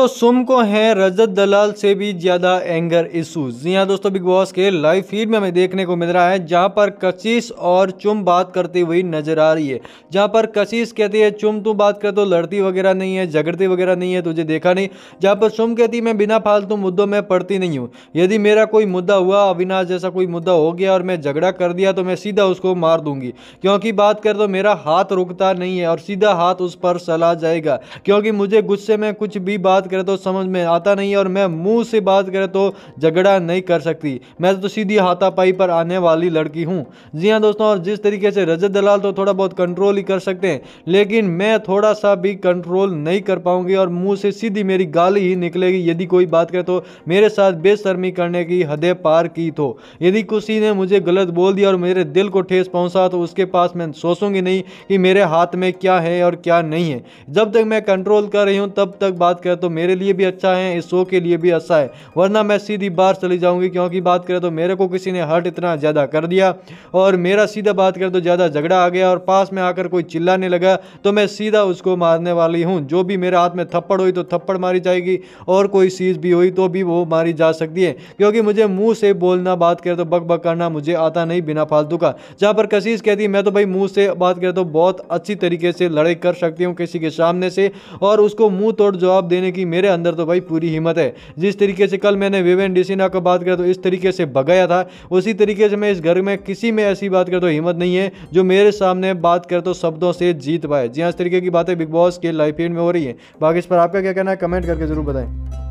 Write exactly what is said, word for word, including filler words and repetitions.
तो सुम को है रजत दलाल से भी ज्यादा एंगर इशूज। जी हाँ दोस्तों, बिग बॉस के लाइव फीड में हमें देखने को मिल रहा है जहां पर कशिश और चुम बात करती हुई नजर आ रही है। जहां पर कशिश कहती है चुम तू बात कर तो लड़ती वगैरह नहीं है, झगड़ती वगैरह नहीं है, तुझे देखा नहीं। जहां पर चुम कहती है मैं बिना फालतू मुद्दों में पड़ती नहीं हूँ, यदि मेरा कोई मुद्दा हुआ अविनाश जैसा कोई मुद्दा हो गया और मैं झगड़ा कर दिया तो मैं सीधा उसको मार दूंगी, क्योंकि बात कर तो मेरा हाथ रुकता नहीं है और सीधा हाथ उस पर चला जाएगा, क्योंकि मुझे गुस्से में कुछ भी बात करे तो समझ में आता नहीं है और मैं मुंह से बात करे तो झगड़ा नहीं कर सकती, मैं तो सीधी हाथापाई पर आने वाली लड़की हूं। जी हां दोस्तों, और जिस तरीके से रजत दलाल तो थोड़ा बहुत कंट्रोल ही कर सकते हैं, लेकिन मैं थोड़ा सा भी कंट्रोल नहीं कर पाऊंगी और मुंह से सीधी मेरी गाली ही निकलेगी यदि कोई बात करे तो मेरे साथ बेशर्मी करने की हदें पार की तो। यदि किसी ने मुझे गलत बोल दिया और मेरे दिल को ठेस पहुंचा तो उसके पास मैं सोचूंगी नहीं कि मेरे हाथ में क्या है और क्या नहीं है। जब तक मैं कंट्रोल कर रही हूं तब तक बात करें तो मेरे लिए भी अच्छा है, इस शो के लिए भी अच्छा है, वरना मैं सीधी बाहर चली जाऊंगी, क्योंकि बात करें तो मेरे को किसी ने हर्ट इतना ज़्यादा कर दिया और मेरा सीधा बात करें तो ज़्यादा झगड़ा आ गया और पास में आकर कोई चिल्लाने लगा तो मैं सीधा उसको मारने वाली हूँ। जो भी मेरे हाथ में थप्पड़ हुई तो थप्पड़ मारी जाएगी और कोई चीज़ भी हुई तो भी वो मारी जा सकती है, क्योंकि मुझे मुँह से बोलना बात करें तो बक बक करना मुझे आता नहीं बिना फालतू का। जहाँ पर कशिश कहती है मैं तो भाई मुँह से बात करें तो बहुत अच्छी तरीके से लड़ाई कर सकती हूँ किसी के सामने से और उसको मुंह तोड़ जवाब देने की मेरे अंदर तो भाई पूरी हिम्मत है। जिस तरीके से कल मैंने विवियन डिसेना का बात करें तो इस तरीके से भगाया था, उसी तरीके से मैं इस घर में किसी में ऐसी बात करें तो हिम्मत नहीं है जो मेरे सामने बात करें तो शब्दों से जीत पाए। जी हाँ, इस तरीके की बातें बिग बॉस के लाइव फीड में हो रही है। बाकी इस पर आपका क्या कहना है कमेंट करके जरूर बताएं।